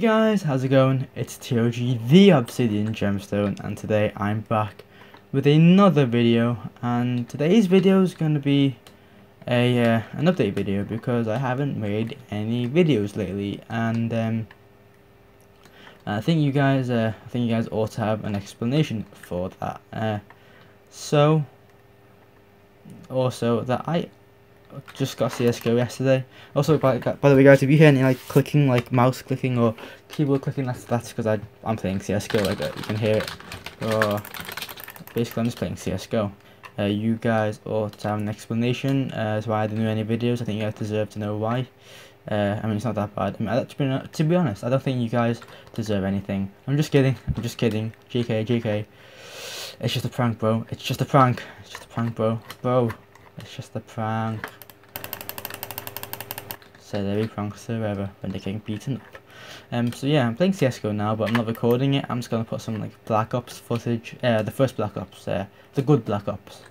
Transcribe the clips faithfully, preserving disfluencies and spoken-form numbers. Hey guys, how's it going? It's T O G, The Obsidian Gemstone, and today I'm back with another video. And today's video is going to be a uh, an update video because I haven't made any videos lately, and um, I think you guys, uh, I think you guys ought to have an explanation for that. Uh, so, also that I. Just got C S G O yesterday. Also, by, by the way, guys, if you hear any like clicking, like mouse clicking or keyboard clicking, that's that's because I I'm playing C S G O. Like uh, you can hear it. Or basically, I'm just playing C S G O. Uh, you guys ought to have an explanation as uh, why I didn't do any videos. I think you guys deserve to know why. Uh, I mean, it's not that bad. I mean, I, to, be, to be honest, I don't think you guys deserve anything. I'm just kidding. I'm just kidding. J K, J K. It's just a prank, bro. It's just a prank. It's just a prank, bro. Bro. It's just a prank. Said every prankster ever when they're getting beaten up. Um, so yeah, I'm playing C S G O now, but I'm not recording it. I'm just gonna put some like Black Ops footage. Uh, the first Black Ops, uh, the good Black Ops.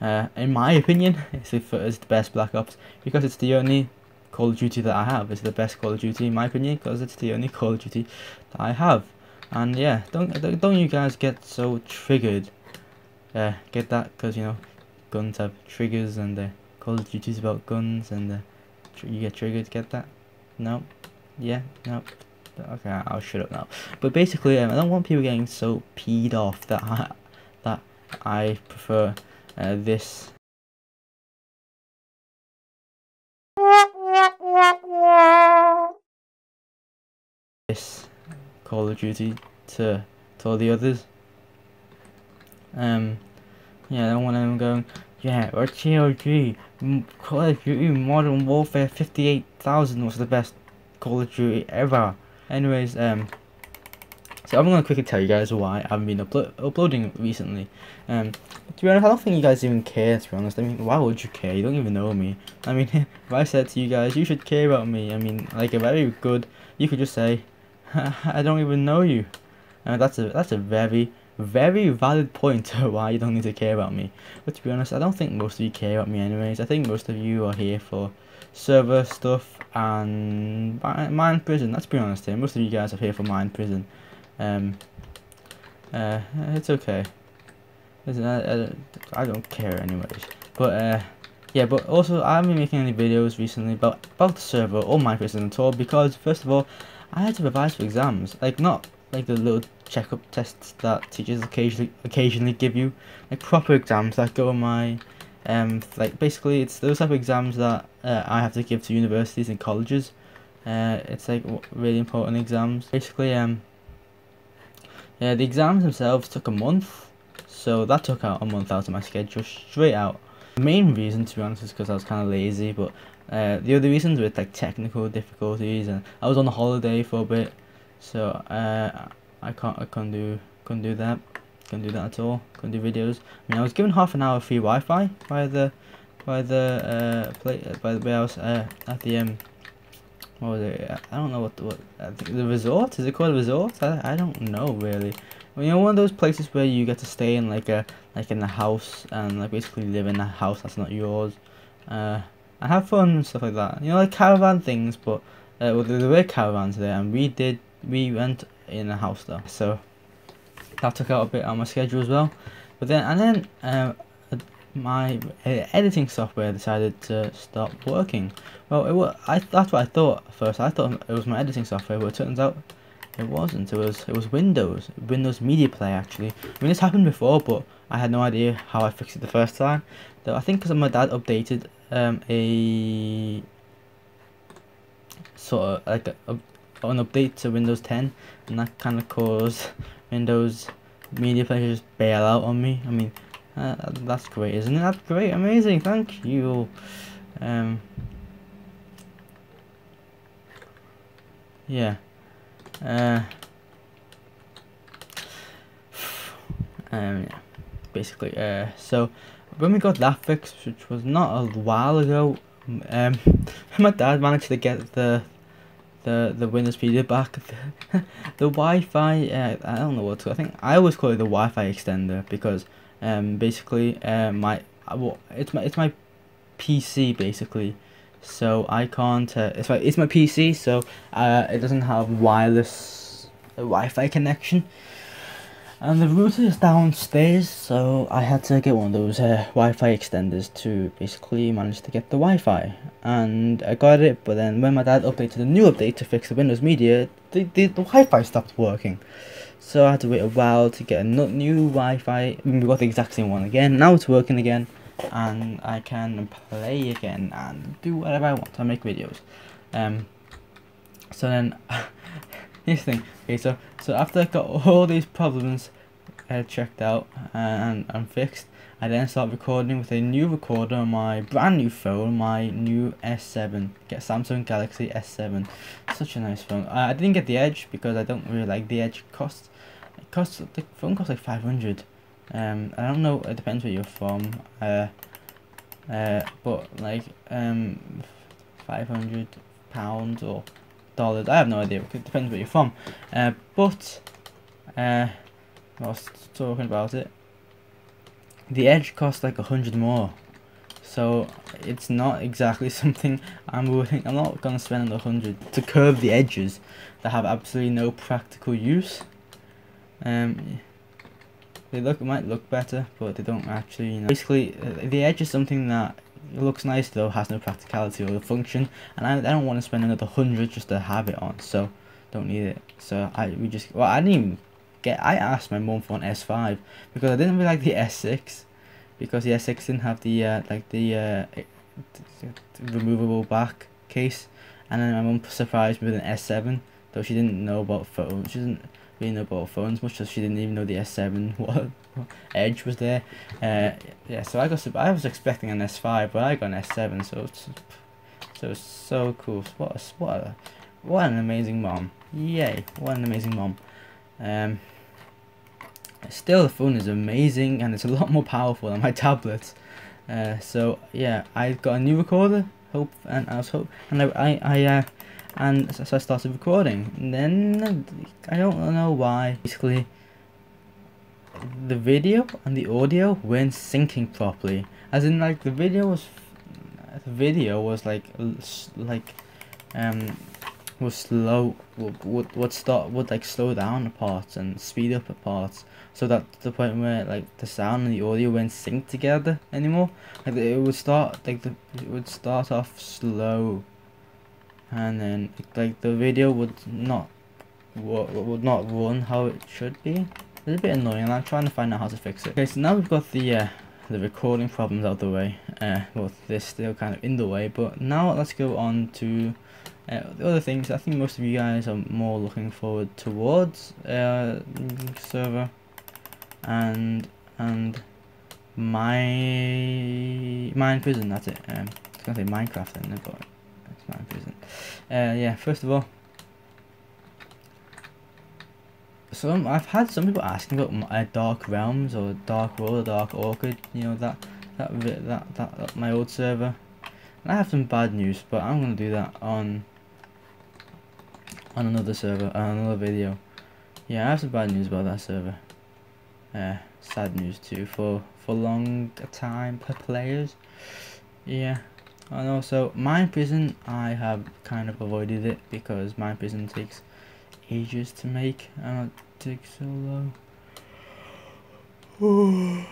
Uh, in my opinion, it's the, it's the best Black Ops because it's the only Call of Duty that I have. It's the best Call of Duty in my opinion because it's the only Call of Duty that I have. And yeah, don't don't, don't you guys get so triggered. Uh, get that? Because you know. Guns have triggers, and the uh, Call of Duty's about guns, and uh, tr you get triggered. Get that? No? Yeah? No? Okay, I'll shut up now. But basically, um, I don't want people getting so peed off that I, that I prefer uh, this. This Call of Duty to, to all the others. Um. Yeah, I don't want anyone going, yeah, or T O G, Call of Duty Modern Warfare fifty-eight thousand was the best Call of Duty ever. Anyways, um, so I'm going to quickly tell you guys why I haven't been uplo uploading recently. Um, to be honest, I don't think you guys even care, to be honest. I mean, why would you care? You don't even know me. I mean, if I said to you guys, you should care about me, I mean, like, if I were good, you could just say, I don't even know you. And that's a, that's a very... very valid point to why you don't need to care about me. But to be honest, I don't think most of you care about me anyways. I think most of you are here for server stuff and Mined Prison. Let's be honest here, most of you guys are here for Mined Prison. Um, uh, it's okay. Listen, I, I, I don't care anyways. But uh, yeah, but also I haven't been making any videos recently about, about the server or Mined Prison at all because first of all, I had to revise for exams. Like not like the little checkup tests that teachers occasionally occasionally give you, like proper exams that go on my, um, like basically it's those type of exams that uh, I have to give to universities and colleges. Uh, it's like really important exams. Basically, um, yeah, the exams themselves took a month, so that took out a month out of my schedule straight out. The main reason, to be honest, is because I was kind of lazy, but uh, the other reasons were like technical difficulties, and I was on a holiday for a bit. So uh, I can't, I can't do, couldn't do that, couldn't do that at all, couldn't do videos. I mean, I was given half an hour free Wi-Fi by the, by the, uh, play, by the way I was uh, at the, um, what was it? I don't know what, what I think the resort is it called a resort? I, I don't know really. Well, you know, one of those places where you get to stay in like a, like in a house and like basically live in a house that's not yours, uh, and have fun and stuff like that. You know, like caravan things, but uh, well, there were caravans there, and we did. We went in a house though, so that took out a bit on my schedule as well. But then, and then uh, my editing software decided to stop working. Well, it was, I, that's what I thought at first. I thought it was my editing software, but it turns out it wasn't. It was it was Windows, Windows Media Player actually. I mean, this happened before, but I had no idea how I fixed it the first time. Though I think because my dad updated um, a sort of like a. a an update to Windows ten, and that kind of caused Windows Media Player to just bail out on me. I mean, uh, that's great, isn't it? That's great, amazing, thank you. Um, yeah. Uh, um, yeah. Basically, uh, so when we got that fixed, which was not a while ago, um, my dad managed to get the the the Windows Media back. the, the Wi-Fi, uh, I don't know what to, I think I always call it the Wi-Fi extender because um basically uh, my well, it's my it's my P C basically so I can't. Uh, it's like it's my P C, so uh, it doesn't have wireless Wi-Fi connection, and the router is downstairs, so I had to get one of those uh, Wi-Fi extenders to basically manage to get the Wi-Fi, and I got it. But then when my dad updated the new update to fix the Windows Media, the, the, the Wi-Fi stopped working, so I had to wait a while to get a new Wi-Fi. We got the exact same one again, now it's working again, and I can play again and do whatever I want. I make videos. Um. So then, this thing. Okay, so so after I got all these problems uh, checked out and and fixed, I then start recording with a new recorder on my brand new phone, my new S seven. Get Samsung Galaxy S seven. Such a nice phone. I, I didn't get the Edge because I don't really like the Edge cost. It costs the phone costs like five hundred. Um, I don't know, it depends where you're from, uh, uh, but like, um, five hundred pounds or dollars, I have no idea, it depends where you're from, uh, but, uh, I was talking about it, the Edge costs like a hundred more, so it's not exactly something I'm willing, I'm not going to spend a hundred to curve the edges that have absolutely no practical use. um, They look, it might look better, but they don't actually, you know. Basically, uh, the Edge is something that looks nice, though has no practicality or function, and I, I don't want to spend another hundred just to have it on, so don't need it. So I we just, well, I didn't even get, I asked my mum for an S five, because I didn't really like the S six, because the S six didn't have the, uh, like, the, uh, removable back case, and then my mum surprised me with an S seven, though she didn't know about phones, she didn't, know about phones much, so she didn't even know the S seven what Edge was there. Uh, yeah, so I got I was expecting an S five, but I got an S seven, so it's, so it's so cool. What a, what a, what an amazing mom! Yay! What an amazing mom! Um, still the phone is amazing, and it's a lot more powerful than my tablet. Uh, so yeah, I got a new recorder. Hope and I was hope and I I, I uh. And so I started recording, and then I don't know why. Basically, the video and the audio weren't syncing properly. As in, like the video was, the video was like, like, um, was slow. Would would, would start would like slow down the parts and speed up the parts, so that to the point where like the sound and the audio weren't synced together anymore. Like it would start like the it would start off slow. And then, like the video would not would not run how it should be. It's a bit annoying. I'm trying to find out how to fix it. Okay, so now we've got the uh, the recording problems out of the way. Uh, well, they're still kind of in the way, but now let's go on to uh, the other things. I think most of you guys are more looking forward towards uh, server and and my Mined Prison. That's it. Um, I was gonna say Minecraft then, but it's not prison. Uh, yeah, first of all, some I've had some people asking about uh, Dark Realms or Dark World or Dark Orchid, you know, that that, that that that that my old server. And I have some bad news, but I'm gonna do that on on another server, on another video. Yeah, I have some bad news about that server. Uh, sad news too for for long time per players. Yeah. And also, Mined Prison, I have kind of avoided it because Mined Prison takes ages to make and it takes so long. Oh,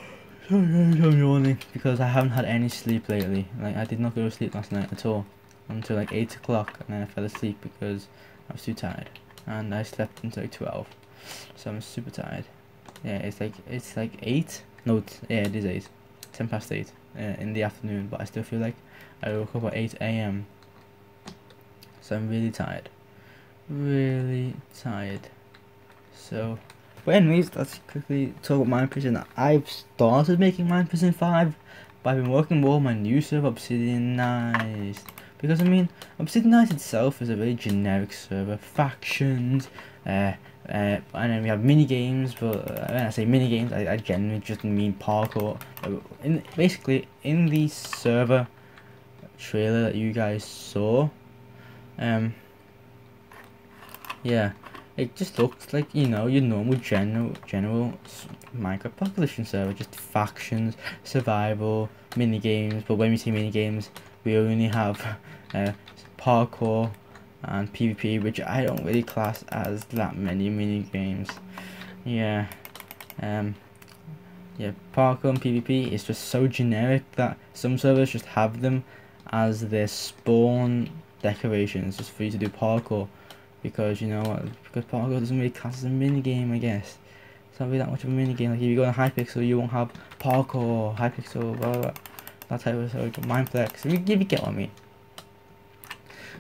I'm yawning because I haven't had any sleep lately. Like, I did not go to sleep last night at all until like eight o'clock, and then I fell asleep because I was too tired. And I slept until like twelve, so I'm super tired. Yeah, it's like, it's like eight? No, it's, yeah, it is eight. ten past eight uh, in the afternoon, but I still feel like I woke up at eight A M so I'm really tired, really tired. So, but anyways, let's quickly talk about Mined Prison. I've started making Mined Prison five, but I've been working more on my new server, Obsidianized, because I mean, Obsidianized itself is a very generic server, factions, uh, Uh, and then we have mini games, but when I say mini games, I, I generally just mean parkour. In, basically, in the server trailer that you guys saw, um, yeah, it just looks like, you know, your normal general general Minecraft Pocket Edition server, just factions, survival, mini games. But when we say mini games, we only have uh, parkour and PvP, which I don't really class as that many mini games. Yeah, um, yeah, parkour and PvP is just so generic that some servers just have them as their spawn decorations just for you to do parkour, because you know what, because parkour doesn't really class as a mini game, I guess. It's not really that much of a mini game. Like if you go on Hypixel, you won't have parkour, Hypixel, blah blah, blah. That type of stuff. Mindflex. If you get what I mean.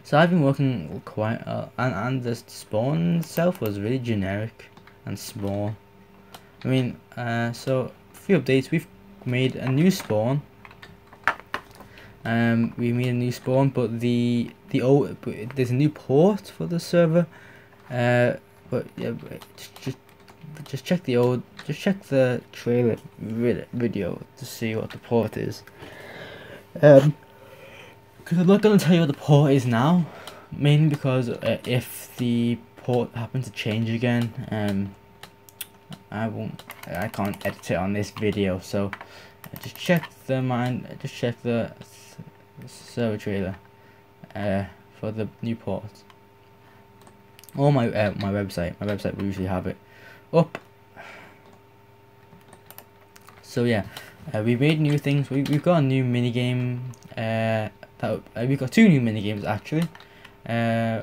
So I've been working quite, uh, and and the spawn itself was really generic and small. I mean, uh, so a few updates. We've made a new spawn. Um, we made a new spawn, but the the old there's a new port for the server. Uh, but yeah, just just just check the old, just check the trailer video to see what the port is. Um, because I'm not gonna tell you what the port is now, mainly because uh, if the port happens to change again, um, I won't, I can't edit it on this video. So just check the mind, just check the server trailer uh, for the new port, or my uh, my website. My website will usually have it up. So yeah, uh, we made new things. We we've got a new mini game. Uh, that uh, we've got two new mini games actually, uh,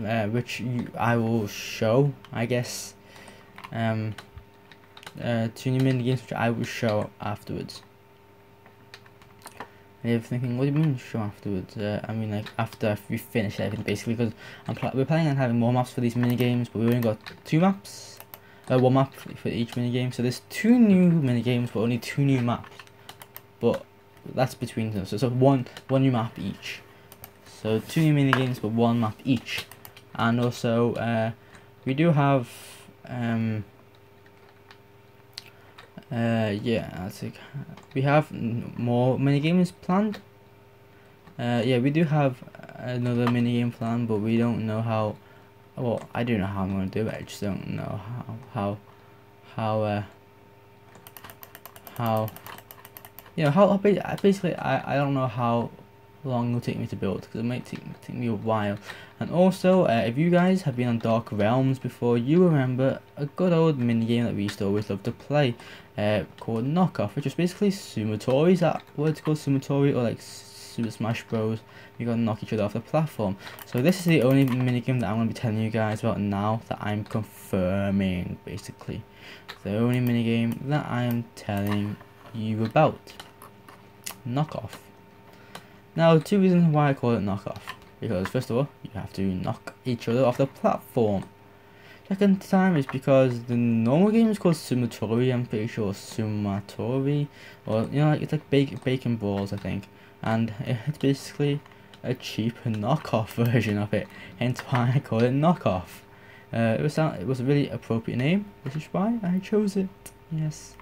uh, which you, I will show, I guess. Um. Uh, two new mini games which I will show afterwards. And you're thinking, what do you mean show afterwards? Uh, I mean, like after we finish everything, basically, because I'm pl we're planning on having more maps for these mini games, but we only got two maps, uh, one map for each mini game. So there's two new mini games, but only two new maps. But that's between them, so so one one new map each. So two new mini games, but one map each. And also, uh, we do have. Um, Uh, yeah, I think we have more mini games planned. Uh, yeah, we do have another mini game planned, but we don't know how. Well, I do know how I'm gonna do it. I just don't know how how how uh, how you know how. Basically, I I don't know how long it'll take me to build, because it might take take me a while. And also, uh, if you guys have been on Dark Realms before, you remember a good old mini game that we used to always love to play. Uh, called knockoff, which is basically Sumotori. Is that what it's called, Sumotori, or like Super Smash Bros? You gotta knock each other off the platform. So this is the only minigame that I'm gonna be telling you guys about now that I'm confirming. Basically, the only minigame that I am telling you about, knockoff. Now, two reasons why I call it knockoff: because first of all, you have to knock each other off the platform. Second time is because the normal game is called Sumotori, I'm pretty sure, Sumotori, or you know, like, it's like bake, bacon balls, I think, and it's basically a cheap knockoff version of it, hence why I call it knockoff. Uh, it was it was a really appropriate name, which is why I chose it. Yes,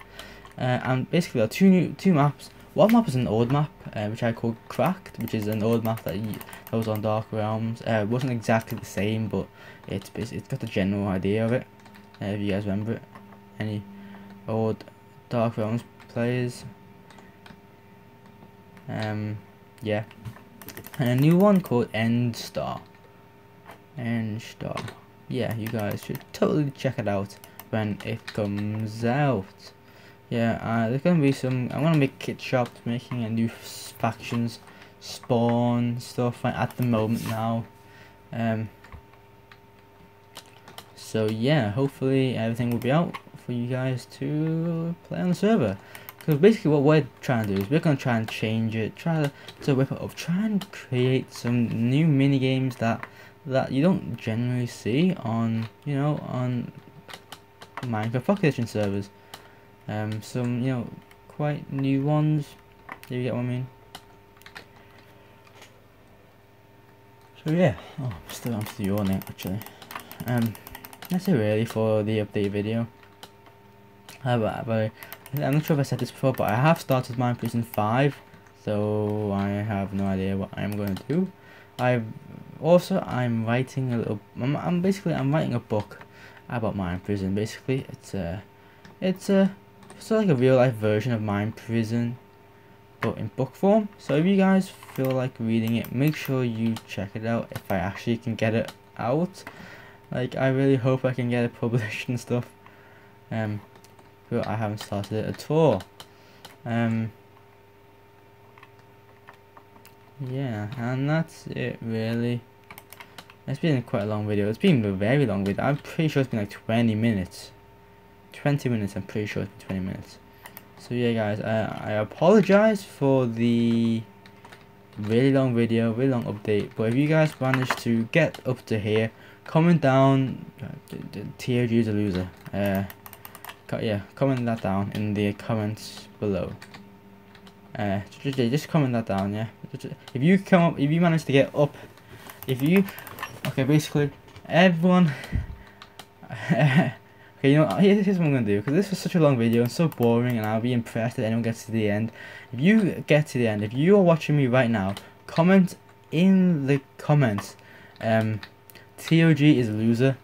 uh, and basically there are two new two maps. One map is an old map, uh, which I call Cracked, which is an old map that, you, that was on Dark Realms. Uh, it wasn't exactly the same, but it's it's got the general idea of it. Uh, if you guys remember it, any old Dark Realms players. Um, yeah, and a new one called Endstar. Endstar, yeah, you guys should totally check it out when it comes out. Yeah, uh, there's gonna be some. I'm gonna make kit shops, making a new factions, spawn stuff at the moment now. Um. So yeah, hopefully everything will be out for you guys to play on the server. Because basically what we're trying to do is we're gonna try and change it, try to, to whip it up, try and create some new mini games that that you don't generally see on you know on Minecraft Pocket Edition servers. Um, some, you know, quite new ones, do you get what I mean? So yeah, oh, I'm still, I'm still yawning actually. Um, that's it really for the update video. Uh, but, but I'm not sure if I said this before, but I have started Mined Prison five, so I have no idea what I'm going to do. I've, also I'm writing a little, I'm, I'm basically, I'm writing a book about Mined Prison. Basically, it's a, uh, it's a, uh, sort of like a real life version of Mined Prison, but in book form. So if you guys feel like reading it, make sure you check it out if I actually can get it out. Like, I really hope I can get it published and stuff. Um, but I haven't started it at all. Um, yeah, and that's it really. It's been quite a long video. It's been a very long video. I'm pretty sure it's been like twenty minutes. twenty minutes, I'm pretty sure it's been twenty minutes. So yeah guys, I, I apologize for the really long video, really long update. But if you guys managed to get up to here, comment down, T O G's a loser. Uh, yeah, comment that down in the comments below. Uh, just, just comment that down, yeah. If you come up, if you manage to get up, if you, okay, basically, everyone. Okay, you know, here's what I'm gonna do, because this was such a long video and so boring, and I'll be impressed that anyone gets to the end. If you get to the end, if you are watching me right now, comment in the comments. Um. T O G is a loser,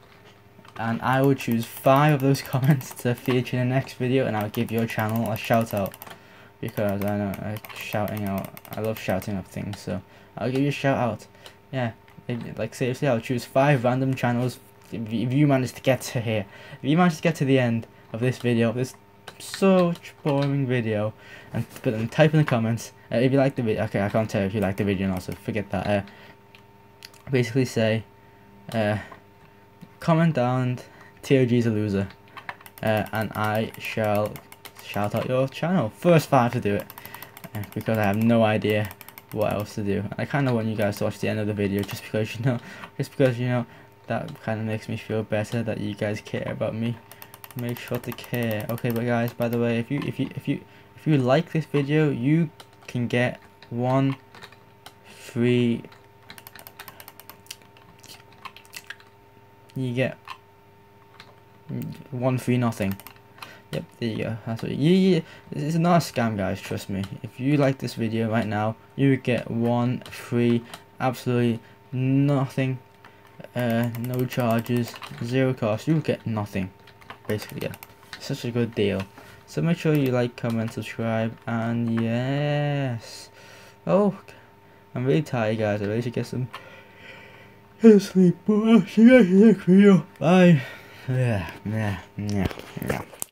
and I will choose five of those comments to feature in the next video, and I'll give your channel a shout out, because I know I like shouting out, I love shouting out things, so I'll give you a shout out. Yeah, it, like seriously, I'll choose five random channels if, if you manage to get to here, if you manage to get to the end of this video, this such boring video, and but then type in the comments uh, if you like the video. Okay, I can't tell if you like the video or not, so forget that. Uh, basically say. Uh, comment down T O G's a loser, uh, and I shall shout out your channel. First five to do it, uh, because I have no idea what else to do. I kind of want you guys to watch the end of the video, just because you know, just because you know that kind of makes me feel better that you guys care about me. Make sure to care. Okay, but guys, by the way, if you if you if you if you like this video, you can get one free. You get one free nothing. Yep, there you go. That's what you, you, it's not a scam, guys. Trust me. If you like this video right now, you would get one free, absolutely nothing. Uh, no charges, zero cost. You would get nothing. Basically, yeah. Such a good deal. So make sure you like, comment, subscribe, and yes. Oh, I'm really tired, guys. I really should get some. Sleep, but I'll see you guys next video. Bye. Yeah, yeah, yeah, yeah.